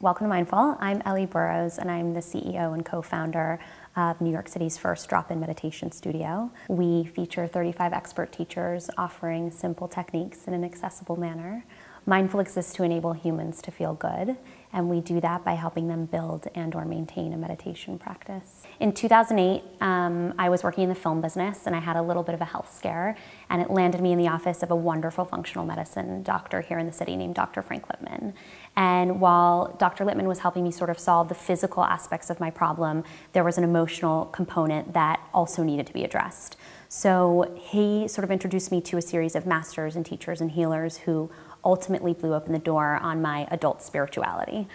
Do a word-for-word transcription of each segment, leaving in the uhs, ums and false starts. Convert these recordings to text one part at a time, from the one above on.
Welcome to Mindful. I'm Ellie Burrows, and I'm the C E O and co-founder of New York City's first drop-in meditation studio. We feature thirty-five expert teachers offering simple techniques in an accessible manner. Mindful exists to enable humans to feel good, and we do that by helping them build and or maintain a meditation practice. In two thousand eight, um, I was working in the film business, and I had a little bit of a health scare, and it landed me in the office of a wonderful functional medicine doctor here in the city named Doctor Frank Lipman. And while Doctor Lipman was helping me sort of solve the physical aspects of my problem, there was an emotional component that also needed to be addressed. So he sort of introduced me to a series of masters and teachers and healers who ultimately blew open the door on my adult spirituality.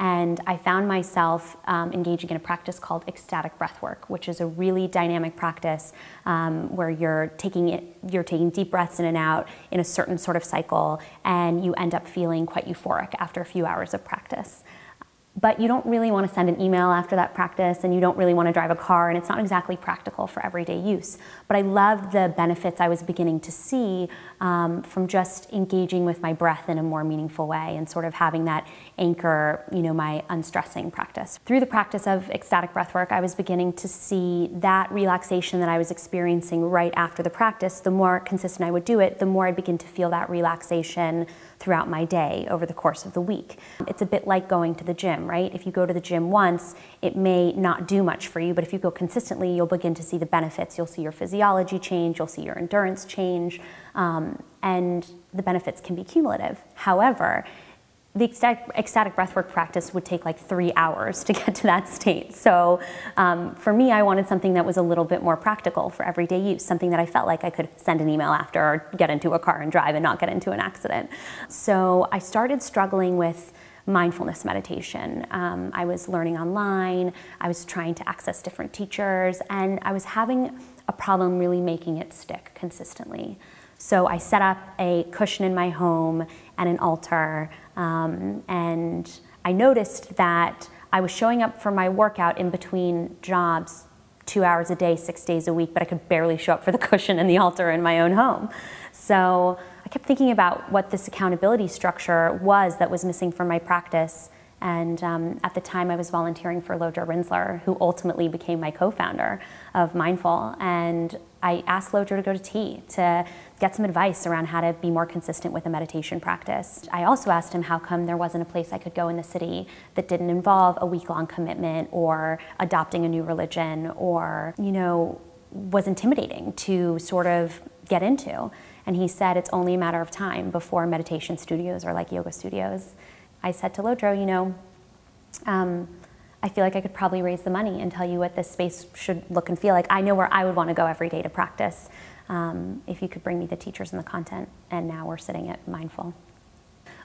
And I found myself um, engaging in a practice called ecstatic breathwork, which is a really dynamic practice um, where you're taking it, you're taking deep breaths in and out in a certain sort of cycle, and you end up feeling quite euphoric after a few hours of practice. But you don't really want to send an email after that practice, and you don't really want to drive a car, and it's not exactly practical for everyday use. But I loved the benefits I was beginning to see um, from just engaging with my breath in a more meaningful way and sort of having that anchor, you know, my unstressing practice. Through the practice of ecstatic breathwork, I was beginning to see that relaxation that I was experiencing right after the practice. The more consistent I would do it, the more I'd begin to feel that relaxation throughout my day over the course of the week. It's a bit like going to the gym, right? If you go to the gym once, it may not do much for you, but if you go consistently, you'll begin to see the benefits. You'll see your physiology change, you'll see your endurance change, um, and the benefits can be cumulative. However, the ecstatic, ecstatic breathwork practice would take like three hours to get to that state. So um, for me, I wanted something that was a little bit more practical for everyday use, something that I felt like I could send an email after or get into a car and drive and not get into an accident. So I started struggling with mindfulness meditation. Um, I was learning online, I was trying to access different teachers, and I was having a problem really making it stick consistently. So I set up a cushion in my home and an altar, um, and I noticed that I was showing up for my workout in between jobs two hours a day, six days a week, but I could barely show up for the cushion and the altar in my own home. So I kept thinking about what this accountability structure was that was missing from my practice, and um, at the time I was volunteering for Lodro Rinzler, who ultimately became my co-founder of Mindful, and I asked Lodro to go to tea to get some advice around how to be more consistent with a meditation practice. I also asked him how come there wasn't a place I could go in the city that didn't involve a week-long commitment or adopting a new religion or, you know, was intimidating to sort of get into. And he said, it's only a matter of time before meditation studios are like yoga studios. I said to Lodro, you know, um, I feel like I could probably raise the money and tell you what this space should look and feel like. I know where I would want to go every day to practice um, if you could bring me the teachers and the content. And now we're sitting at Mindful.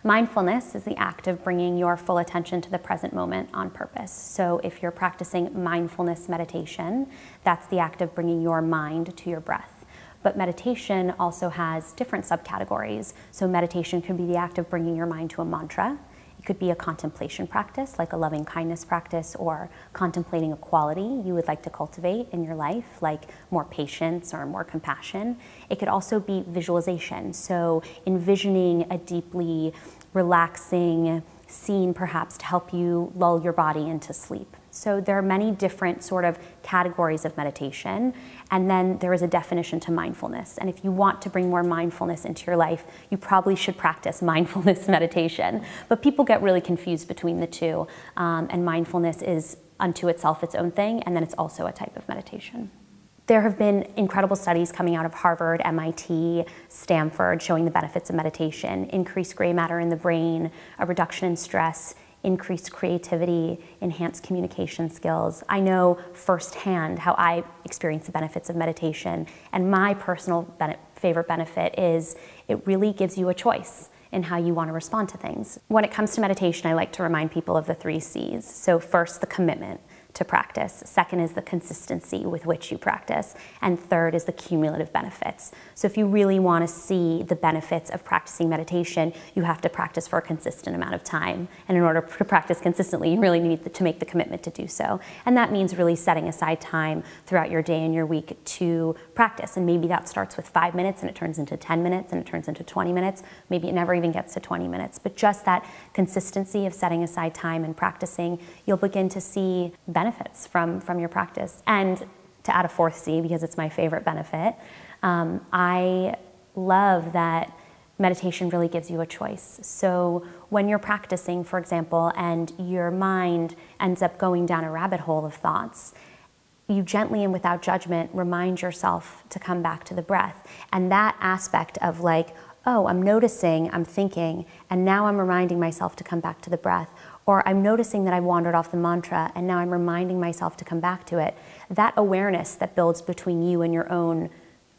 Mindfulness is the act of bringing your full attention to the present moment on purpose. So if you're practicing mindfulness meditation, that's the act of bringing your mind to your breath. But meditation also has different subcategories. So meditation can be the act of bringing your mind to a mantra. It could be a contemplation practice, like a loving kindness practice, or contemplating a quality you would like to cultivate in your life, like more patience or more compassion. It could also be visualization, so envisioning a deeply relaxing scene, perhaps, to help you lull your body into sleep. So there are many different sort of categories of meditation, and then there is a definition to mindfulness. And if you want to bring more mindfulness into your life, you probably should practice mindfulness meditation. But people get really confused between the two, um, and mindfulness is unto itself its own thing, and then it's also a type of meditation. There have been incredible studies coming out of Harvard, M I T, Stanford, showing the benefits of meditation: increased gray matter in the brain, a reduction in stress, increased creativity, enhanced communication skills. I know firsthand how I experience the benefits of meditation, and my personal bene- favorite benefit is it really gives you a choice in how you want to respond to things. When it comes to meditation, I like to remind people of the three C's. So first, the commitment. to practice. Second is the consistency with which you practice. And third is the cumulative benefits. So if you really want to see the benefits of practicing meditation, you have to practice for a consistent amount of time. And in order to practice consistently, you really need to make the commitment to do so. And that means really setting aside time throughout your day and your week to practice. And maybe that starts with five minutes and it turns into ten minutes and it turns into twenty minutes. Maybe it never even gets to twenty minutes. But just that consistency of setting aside time and practicing, you'll begin to see benefits benefits from, from your practice. And to add a fourth C, because it's my favorite benefit, um, I love that meditation really gives you a choice. So when you're practicing, for example, and your mind ends up going down a rabbit hole of thoughts, you gently and without judgment remind yourself to come back to the breath. And that aspect of like, oh, I'm noticing, I'm thinking, and now I'm reminding myself to come back to the breath. Or I'm noticing that I wandered off the mantra and now I'm reminding myself to come back to it. That awareness that builds between you and your own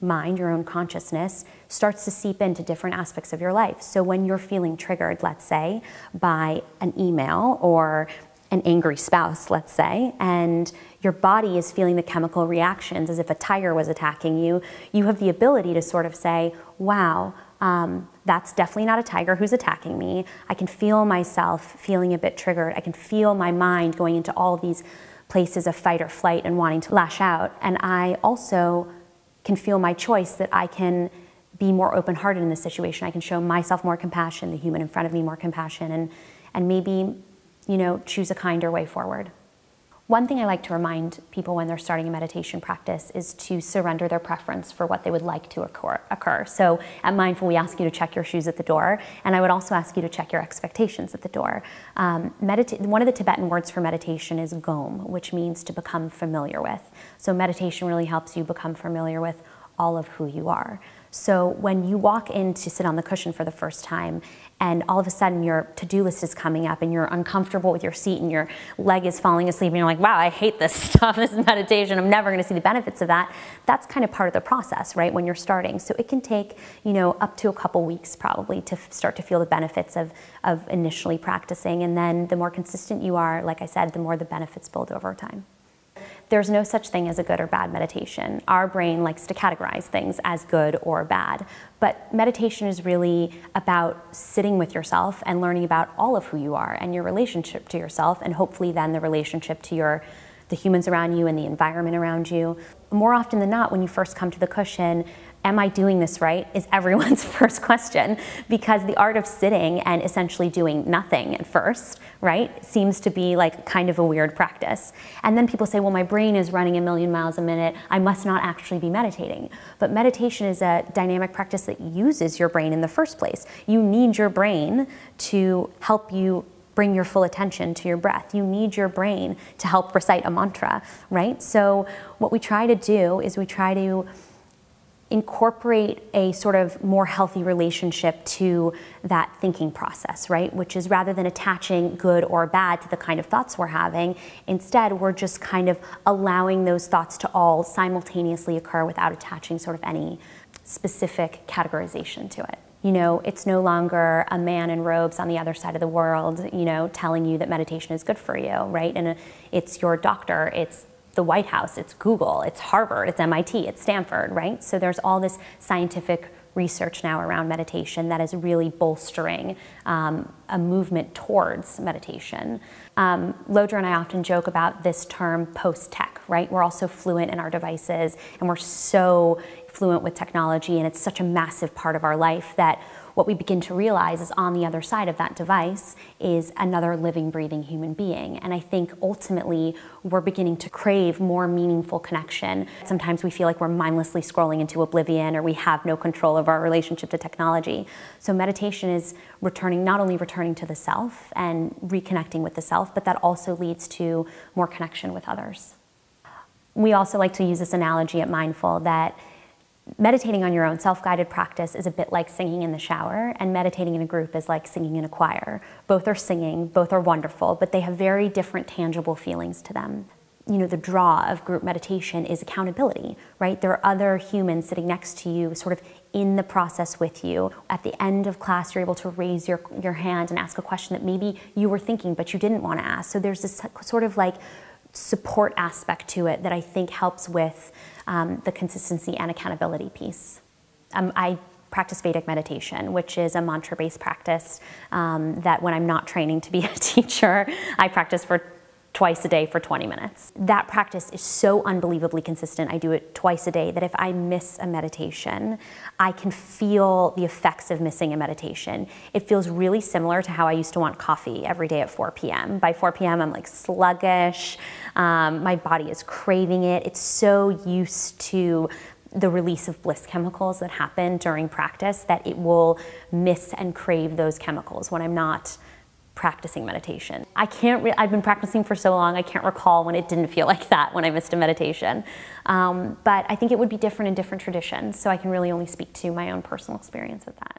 mind, your own consciousness, starts to seep into different aspects of your life. So when you're feeling triggered, let's say, by an email or an angry spouse, let's say, and your body is feeling the chemical reactions as if a tiger was attacking you, you have the ability to sort of say, wow, Um, that's definitely not a tiger who's attacking me. I can feel myself feeling a bit triggered. I can feel my mind going into all these places of fight or flight and wanting to lash out. And I also can feel my choice that I can be more open-hearted in this situation. I can show myself more compassion, the human in front of me more compassion, and, and maybe, you know, choose a kinder way forward. One thing I like to remind people when they're starting a meditation practice is to surrender their preference for what they would like to occur. occur. So at Mindful, we ask you to check your shoes at the door, and I would also ask you to check your expectations at the door. Um, one of the Tibetan words for meditation is gom, which means to become familiar with. So meditation really helps you become familiar with all of who you are. So when you walk in to sit on the cushion for the first time and all of a sudden your to-do list is coming up and you're uncomfortable with your seat and your leg is falling asleep and you're like, wow, I hate this stuff, this is meditation, I'm never gonna see the benefits of that. That's kind of part of the process, right, when you're starting. So it can take, you know, up to a couple weeks probably to start to feel the benefits of, of initially practicing, and then the more consistent you are, like I said, the more the benefits build over time. There's no such thing as a good or bad meditation. Our brain likes to categorize things as good or bad, but meditation is really about sitting with yourself and learning about all of who you are and your relationship to yourself, and hopefully then the relationship to your the humans around you and the environment around you. More often than not, when you first come to the cushion, am I doing this right? Is everyone's first question, because the art of sitting and essentially doing nothing at first, right, seems to be like kind of a weird practice. And then people say, well, my brain is running a million miles a minute, I must not actually be meditating. But meditation is a dynamic practice that uses your brain in the first place. You need your brain to help you bring your full attention to your breath. You need your brain to help recite a mantra, right? So what we try to do is we try to incorporate a sort of more healthy relationship to that thinking process, right? Which is, rather than attaching good or bad to the kind of thoughts we're having, instead we're just kind of allowing those thoughts to all simultaneously occur without attaching sort of any specific categorization to it. You know, it's no longer a man in robes on the other side of the world, you know, telling you that meditation is good for you, right? And it's your doctor, it's the White House, it's Google, it's Harvard, it's M I T, it's Stanford, right? So there's all this scientific research now around meditation that is really bolstering um, a movement towards meditation. Um, Lodro and I often joke about this term post-tech, right? We're all so fluent in our devices and we're so fluent with technology, and it's such a massive part of our life that what we begin to realize is on the other side of that device is another living, breathing human being. And I think ultimately we're beginning to crave more meaningful connection. Sometimes we feel like we're mindlessly scrolling into oblivion, or we have no control of our relationship to technology. So meditation is returning, not only returning to the self and reconnecting with the self, but that also leads to more connection with others. We also like to use this analogy at Mindful that meditating on your own self-guided practice is a bit like singing in the shower, and meditating in a group is like singing in a choir. Both are singing, both are wonderful, but they have very different tangible feelings to them. You know, the draw of group meditation is accountability, right? There are other humans sitting next to you, sort of in the process with you. At the end of class, you're able to raise your, your hand and ask a question that maybe you were thinking, but you didn't want to ask. So there's this sort of like support aspect to it that I think helps with um, the consistency and accountability piece. Um, I practice Vedic meditation, which is a mantra-based practice um, that when I'm not training to be a teacher, I practice for twice a day for twenty minutes. That practice is so unbelievably consistent. I do it twice a day that if I miss a meditation, I can feel the effects of missing a meditation. It feels really similar to how I used to want coffee every day at four p m By four p m I'm like sluggish. Um, my body is craving it. It's so used to the release of bliss chemicals that happen during practice that it will miss and crave those chemicals when I'm not practicing meditation. I can't, re I've been practicing for so long, I can't recall when it didn't feel like that when I missed a meditation. Um, but I think it would be different in different traditions, so I can really only speak to my own personal experience with that.